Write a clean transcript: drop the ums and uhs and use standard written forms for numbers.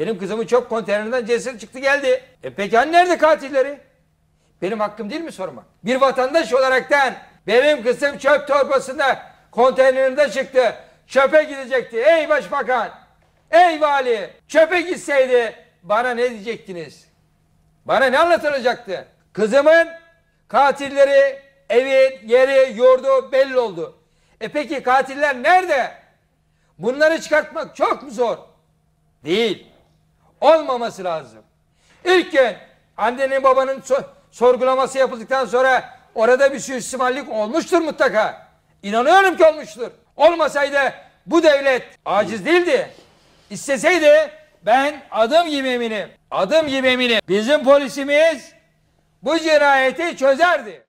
Benim kızımın çöp konteynerinden ceset çıktı geldi. E peki hani nerede katilleri? Benim hakkım değil mi sormak? Bir vatandaş olaraktan benim kızım çöp torbasında konteynerinden çıktı. Çöpe gidecekti. Ey başbakan, ey vali, çöpe gitseydi bana ne diyecektiniz? Bana ne anlatılacaktı? Kızımın katilleri, evin, yeri, yurdu belli oldu. E peki katiller nerede? Bunları çıkartmak çok mu zor? Değil. Olmaması lazım. İlk gün annenin babanın sorgulaması yapıldıktan sonra orada bir suistimallik olmuştur mutlaka. İnanıyorum ki olmuştur. Olmasaydı bu devlet aciz değildi. İsteseydi ben adım gibi eminim. Adım gibi eminim. Bizim polisimiz bu cinayeti çözerdi.